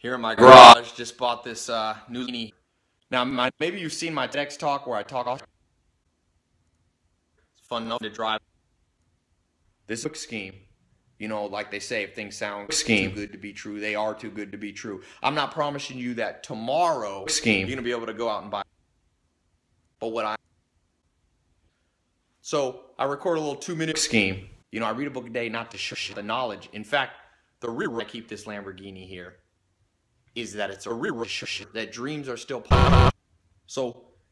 here in my garage. Just bought this new Lamborghini. Now, maybe you've seen my TEDx talk where I talk off. It's fun enough to drive. This book scheme, you know, like they say, if things sound too good to be true, they are too good to be true. I'm not promising you that tomorrow you're going to be able to go out and buy. But what I record a little 2-minute scheme. You know, I read a book a day not to share the knowledge. In fact, the real reason I keep this Lamborghini here is that it's a real that dreams are still possible. So